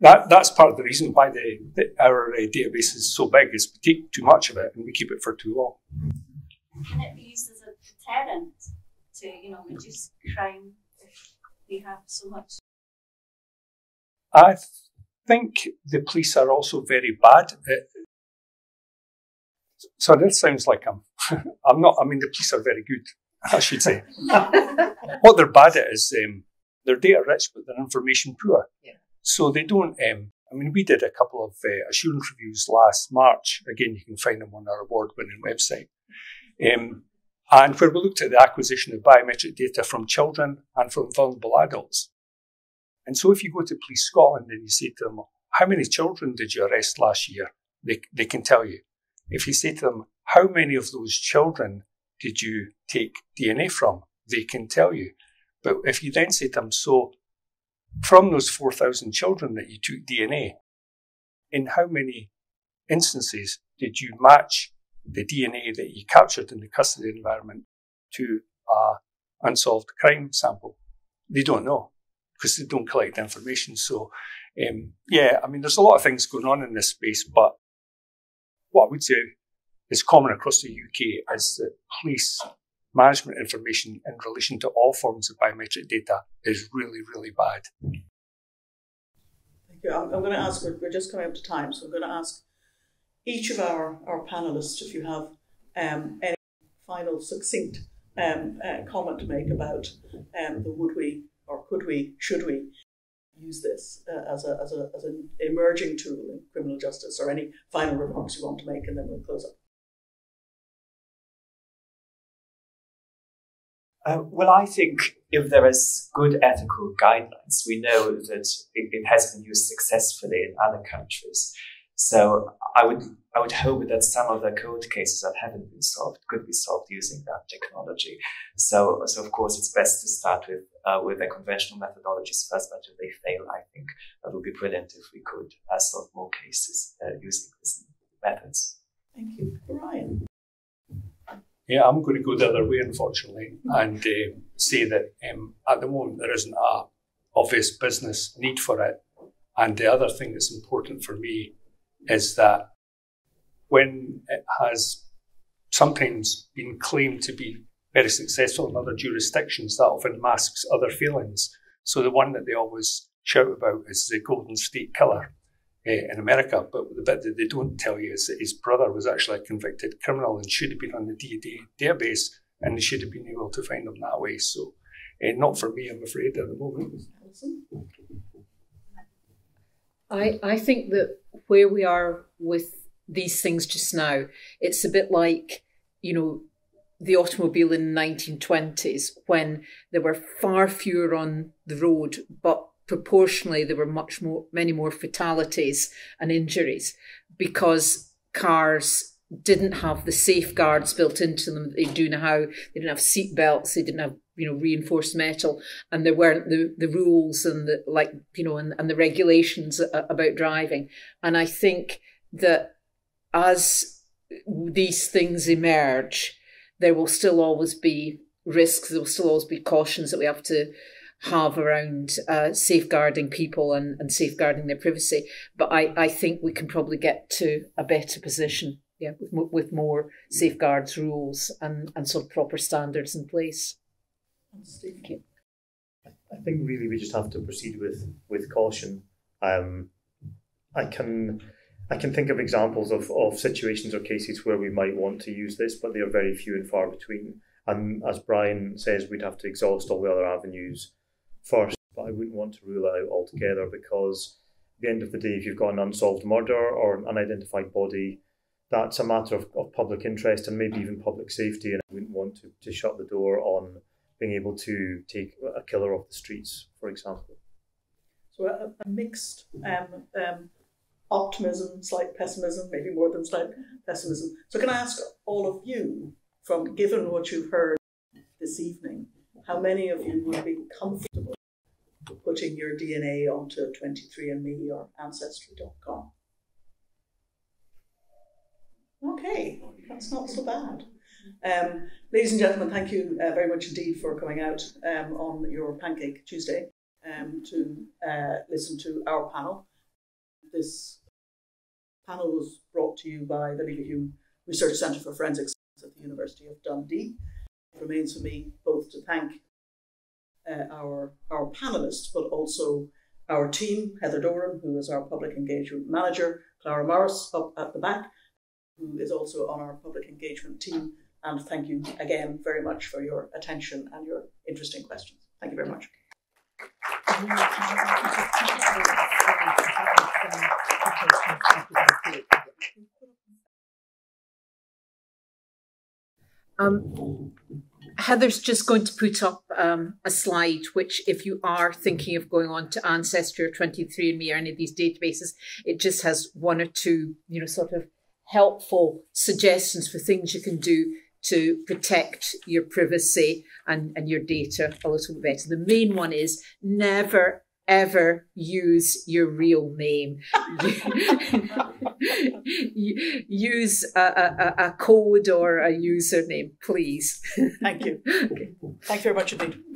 that's part of the reason why our database is so big, is we take too much of it and we keep it for too long. Can it be used as a deterrent to, you know, reduce crime if we have so much? I think the police are also very bad at, so this sounds like I'm not, I mean, the police are very good, I should say. What they're bad at is they're data rich, but they're information poor. Yeah. So they don't, I mean, we did a couple of assurance reviews last March. Again, you can find them on our award-winning website. And where we looked at the acquisition of biometric data from children and from vulnerable adults. And so if you go to Police Scotland and you say to them, how many children did you arrest last year? They can tell you. If you say to them, how many of those children did you take DNA from? They can tell you. But if you then say to them, so from those 4,000 children that you took DNA, in how many instances did you match the DNA that you captured in the custody environment to an unsolved crime sample? They don't know, because they don't collect information. So, yeah, I mean, there's a lot of things going on in this space, but what I would say is common across the UK is that police management information in relation to all forms of biometric data is really, really bad. Thank you. I'm going to ask, we're just coming up to time, so I'm going to ask each of our panellists if you have any final succinct comment to make about the would we, or could we, should we use this as an emerging tool in criminal justice, or any final remarks you want to make, and then we'll close up. Well, I think if there is good ethical guidelines, we know that it has been used successfully in other countries. So I would hope that some of the cold cases that haven't been solved could be solved using that technology. So of course it's best to start with the conventional methodologies first, but if they fail, I think it would be brilliant if we could solve more cases using these methods. Thank you. Brian? Yeah, I'm going to go the other way, unfortunately, and say that at the moment there isn't an obvious business need for it. And the other thing that's important for me is that when it has sometimes been claimed to be very successful in other jurisdictions, that often masks other failings. So the one that they always shout about is the Golden State Killer in America, but the bit that they don't tell you is that his brother was actually a convicted criminal and should have been on the DNA database, and they should have been able to find him that way. So not for me, I'm afraid, at the moment. I think that where we are with these things just now, it's a bit like, you know, the automobile in the 1920s, when there were far fewer on the road, but proportionally there were many more fatalities and injuries, because cars didn't have the safeguards built into them that they do now. They didn't have seat belts, they didn't have, you know, reinforced metal, and there weren't the rules and the, like, you know, and the regulations about driving. And I think that as these things emerge, there will still always be risks, there will still always be cautions that we have to have around safeguarding people and safeguarding their privacy. But I think we can probably get to a better position, yeah, with more safeguards, rules, and sort of proper standards in place. Thank you. I think really we just have to proceed with caution. I can think of examples of situations or cases where we might want to use this, but they are very few and far between. And as Brian says, we'd have to exhaust all the other avenues first, but I wouldn't want to rule it out altogether, because at the end of the day, if you've got an unsolved murder or an unidentified body, that's a matter of public interest and maybe even public safety, and I wouldn't want to shut the door on being able to take a killer off the streets, for example. So a mixed optimism, slight pessimism, maybe more than slight pessimism. So can I ask all of you, from given what you've heard this evening, how many of you would be comfortable putting your DNA onto 23andMe or Ancestry.com? Okay, that's not so bad. Ladies and gentlemen, thank you very much indeed for coming out on your Pancake Tuesday to listen to our panel. This panel was brought to you by the Leverhulme Research Centre for Forensic Science at the University of Dundee. It remains for me both to thank our panellists, but also our team, Heather Doran, who is our Public Engagement Manager, Clara Morris up at the back, who is also on our Public Engagement team. And thank you again very much for your attention and your interesting questions. Thank you very much. Heather's just going to put up a slide, which if you are thinking of going on to Ancestry or 23andMe or any of these databases, it just has one or two, you know, sort of helpful suggestions for things you can do to protect your privacy and your data a little bit better. The main one is never, ever use your real name. Use a code or a username, please. Thank you. Okay. Thank you very much indeed.